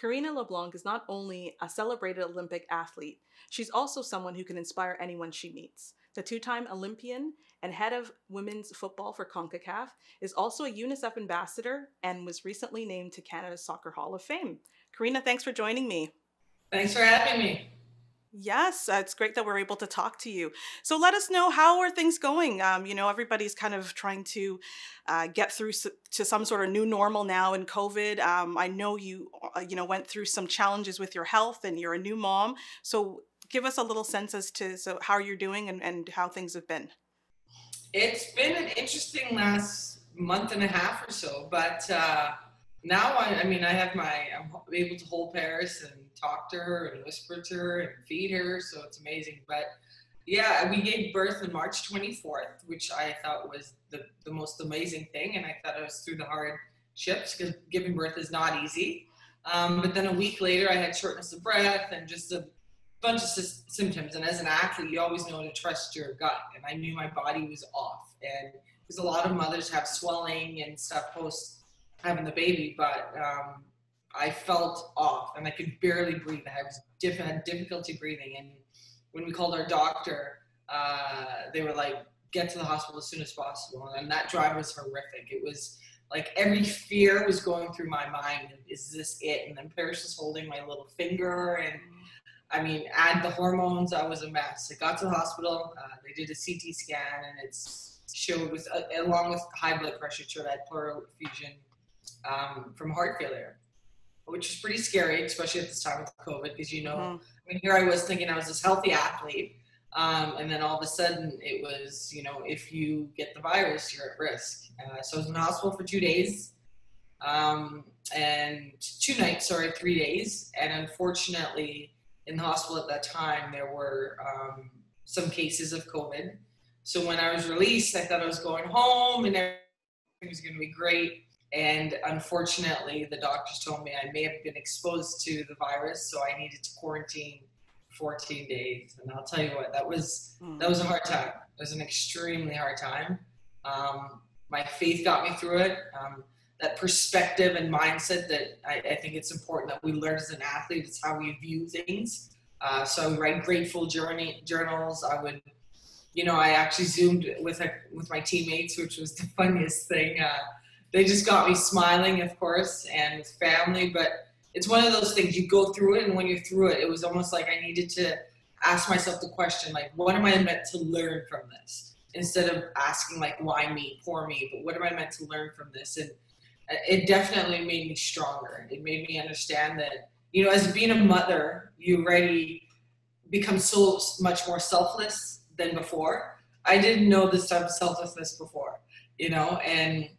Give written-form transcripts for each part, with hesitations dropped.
Karina LeBlanc is not only a celebrated Olympic athlete, she's also someone who can inspire anyone she meets. The two-time Olympian and head of women's football for CONCACAF is also a UNICEF ambassador and was recently named to Canada's Soccer Hall of Fame. Karina, thanks for joining me. Thanks for having me. Yes, it's great that we're able to talk to you. So let us know, how are things going? Everybody's kind of trying to get through to some sort of new normal now in COVID. I know you, went through some challenges with your health and you're a new mom. So give us a little sense as to how you're doing and how things have been. It's been an interesting last month and a half or so, but now, I'm able to hold Paris and talk to her and whisper to her and feed her, so it's amazing. But yeah, we gave birth on March 24th, which I thought was the most amazing thing, and I thought I was through the hardships because giving birth is not easy. But then a week later, I had shortness of breath and just a bunch of symptoms. And as an athlete, you always know to trust your gut, and I knew my body was off. And because a lot of mothers have swelling and stuff post having the baby, but I felt off and I could barely breathe. I had difficulty breathing, and when we called our doctor, they were like, get to the hospital as soon as possible. And that drive was horrific. It was like every fear was going through my mind. Is this it? And then Paris was holding my little finger, and add the hormones, I was a mess. I got to the hospital, they did a CT scan, and it showed, along with high blood pressure, showed I had pleural effusion from heart failure, which is pretty scary, especially at this time with COVID, because here I was thinking I was this healthy athlete, and then all of a sudden it was, if you get the virus, you're at risk. So I was in the hospital for 2 days, 3 days, and unfortunately in the hospital at that time there were some cases of COVID. So when I was released, I thought I was going home and everything was going to be great. And unfortunately, the doctors told me I may have been exposed to the virus, so I needed to quarantine 14 days. And I'll tell you what, that was a hard time. It was an extremely hard time. My faith got me through it. That perspective and mindset that I think it's important that we learn as an athlete, it's how we view things. So I would write grateful journals. I would, I actually Zoomed with my teammates, which was the funniest thing. They just got me smiling, of course, and with family. But it's one of those things, you go through it, and when you're through it, it was almost like I needed to ask myself the question, like, what am I meant to learn from this? Instead of asking, like, why me, poor me, but what am I meant to learn from this? And it definitely made me stronger. It made me understand that, as being a mother, you already become so much more selfless than before. I didn't know this type of selflessness before, and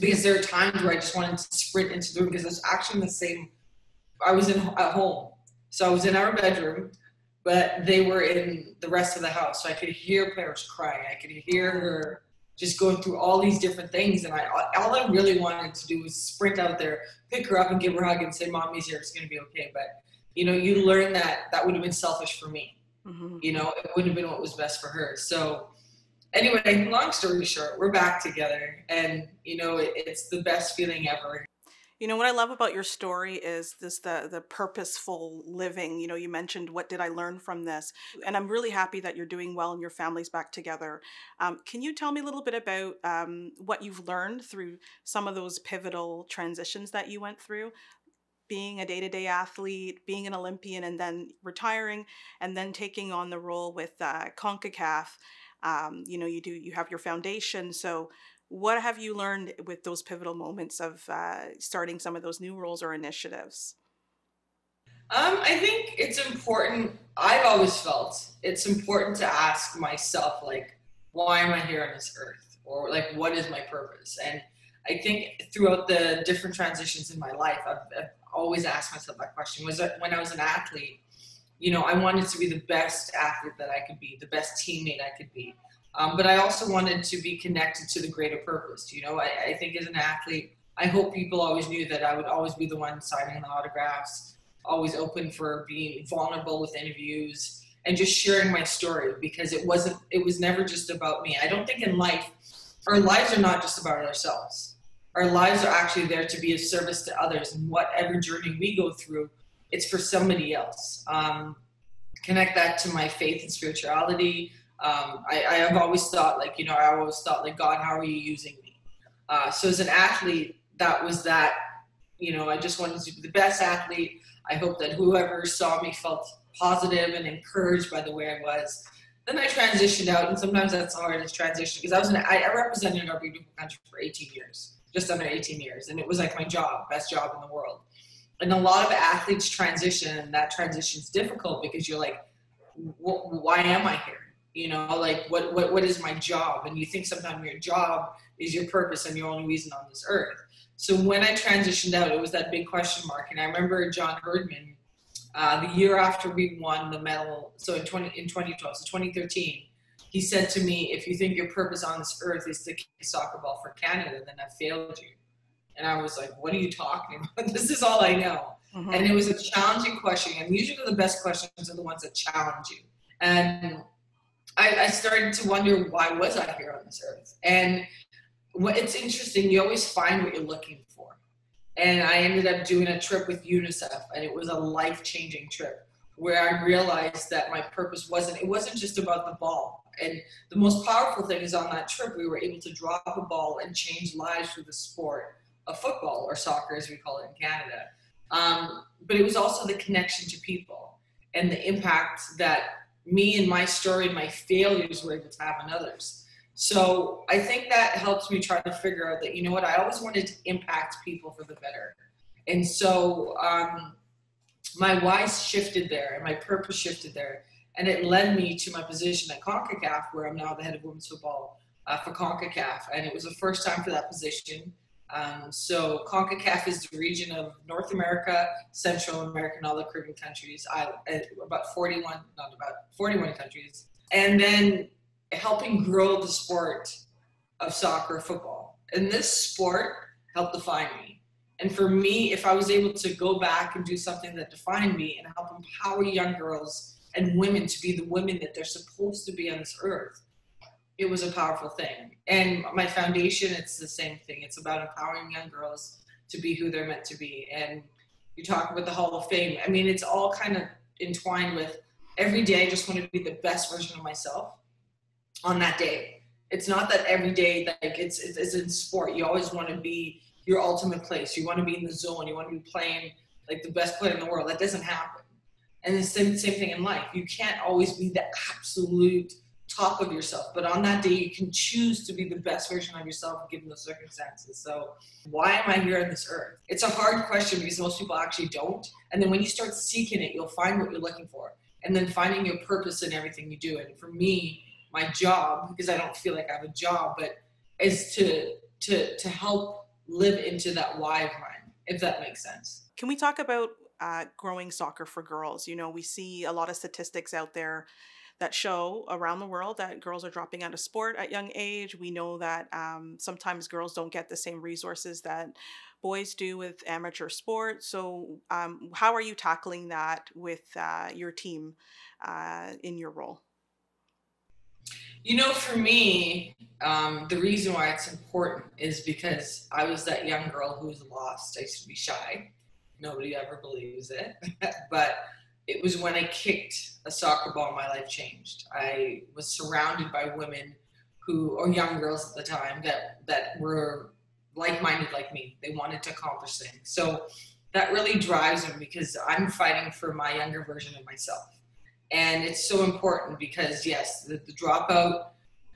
because there are times where I just wanted to sprint into the room, because I was actually in the same, I was at home. So I was in our bedroom, but they were in the rest of the house. So I could hear Paris crying. I could hear her just going through all these different things. And all I really wanted to do was sprint out there, pick her up and give her a hug and say, mommy's here, it's going to be okay. But, you learn that would have been selfish for me. Mm-hmm. It wouldn't have been what was best for her. So anyway, long story short, we're back together, and, it's the best feeling ever. What I love about your story is the purposeful living. You mentioned, what did I learn from this? And I'm really happy that you're doing well and your family's back together. Can you tell me a little bit about what you've learned through some of those pivotal transitions that you went through? Being a day-to-day athlete, being an Olympian, and then retiring, and then taking on the role with CONCACAF. You have your foundation. So what have you learned with those pivotal moments of starting some of those new roles or initiatives? I think it's important. I've always felt it's important to ask myself, like, why am I here on this earth? Or like, what is my purpose? And I think throughout the different transitions in my life, I've always asked myself that question. Was that when I was an athlete, I wanted to be the best athlete that I could be, the best teammate I could be. But I also wanted to be connected to the greater purpose. I think as an athlete, I hope people always knew that I would always be the one signing the autographs, always open for being vulnerable with interviews and just sharing my story, because it was never just about me. I don't think in life, our lives are not just about ourselves. Our lives are actually there to be of service to others, and whatever journey we go through, it's for somebody else. Connect that to my faith and spirituality. I have always thought, like, you know, I always thought, like, God, how are you using me? So as an athlete, that was that, you know, I just wanted to be the best athlete. I hope that whoever saw me felt positive and encouraged by the way I was. Then I transitioned out, and sometimes that's hard to transition, because I represented our beautiful country for 18 years, just under 18 years. And it was like my job, best job in the world. And a lot of athletes transition, and that transition is difficult because you're like, why am I here? You know, like, what is my job? And you think sometimes your job is your purpose and your only reason on this earth. So when I transitioned out, it was that big question mark. And I remember John Herdman, the year after we won the medal, so in 2012, so 2013, he said to me, if you think your purpose on this earth is to kick a soccer ball for Canada, then I failed you. And I was like, what are you talking about? This is all I know. Mm-hmm. And it was a challenging question. And usually the best questions are the ones that challenge you. And I started to wonder, why was I here on this earth? And it's interesting, you always find what you're looking for. And I ended up doing a trip with UNICEF, and it was a life-changing trip where I realized that my purpose wasn't just about the ball. And the most powerful thing is, on that trip, we were able to drop a ball and change lives through the sport of football, or soccer as we call it in Canada. But it was also the connection to people and the impact that me and my story and my failures were able to have on others. So I think that helps me try to figure out that, you know what, I always wanted to impact people for the better. And so my why shifted there, and my purpose shifted there. And it led me to my position at CONCACAF, where I'm now the head of women's football for CONCACAF. And it was the first time for that position. So CONCACAF is the region of North America, Central America, and all the Caribbean countries, about 41 countries. And then helping grow the sport of soccer, football. And this sport helped define me. And for me, if I was able to go back and do something that defined me and help empower young girls and women to be the women that they're supposed to be on this earth, it was a powerful thing. And my foundation, it's the same thing. It's about empowering young girls to be who they're meant to be. And you talk about the Hall of Fame. I mean, it's all kind of entwined with every day. I just want to be the best version of myself on that day. It's not that every day, like it's in sport. You always want to be your ultimate place. You want to be in the zone. You want to be playing like the best player in the world. That doesn't happen. And the same thing in life. You can't always be the absolute top of yourself, but on that day you can choose to be the best version of yourself given the circumstances. So why am I here on this earth? It's a hard question because most people actually don't. And then when you start seeking it, you'll find what you're looking for, and then finding your purpose in everything you do. And for me, my job, because I don't feel like I have a job, but is to help live into that why of mine, if that makes sense. Can we talk about growing soccer for girls? You know, we see a lot of statistics out there that show around the world that girls are dropping out of sport at young age. We know that sometimes girls don't get the same resources that boys do with amateur sport. So how are you tackling that with your team in your role? You know, for me, the reason why it's important is because I was that young girl who was lost. I used to be shy. Nobody ever believes it. But it was when I kicked a soccer ball, my life changed. I was surrounded by women or young girls at the time, that were like-minded like me. They wanted to accomplish things. So that really drives me, because I'm fighting for my younger version of myself. And it's so important because, yes, the dropout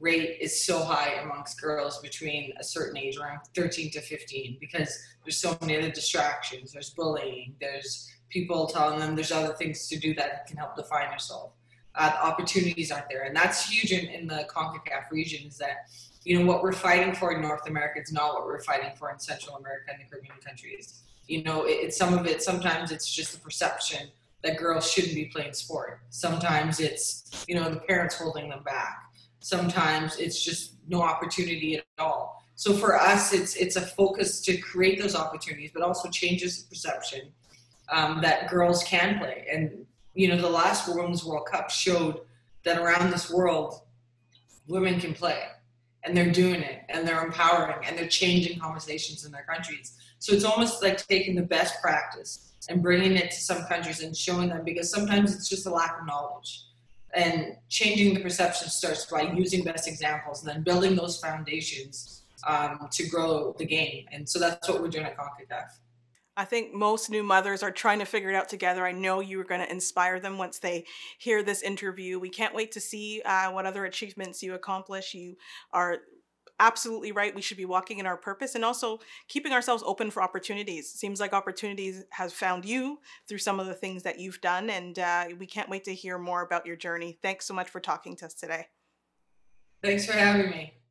rate is so high amongst girls between a certain age, around 13 to 15, because there's so many other distractions. There's bullying, there's people telling them there's other things to do that can help define yourself. The opportunities aren't there. And that's huge in the CONCACAF region, is that, you know, what we're fighting for in North America is not what we're fighting for in Central America and the Caribbean countries. You know, sometimes it's just the perception that girls shouldn't be playing sport. Sometimes it's, you know, the parents holding them back. Sometimes it's just no opportunity at all. So for us, it's a focus to create those opportunities, but also changes the perception that girls can play. And, you know, the last Women's World Cup showed that around this world, women can play. and they're doing it, and they're empowering, and they're changing conversations in their countries. So it's almost like taking the best practice and bringing it to some countries and showing them, because sometimes it's just a lack of knowledge. And changing the perception starts by using best examples and then building those foundations to grow the game. And so that's what we're doing at CONCACAF. I think most new mothers are trying to figure it out together. I know you are going to inspire them once they hear this interview. We can't wait to see what other achievements you accomplish. You are absolutely right. We should be walking in our purpose and also keeping ourselves open for opportunities. It seems like opportunities has found you through some of the things that you've done, and we can't wait to hear more about your journey. Thanks so much for talking to us today. Thanks for having me.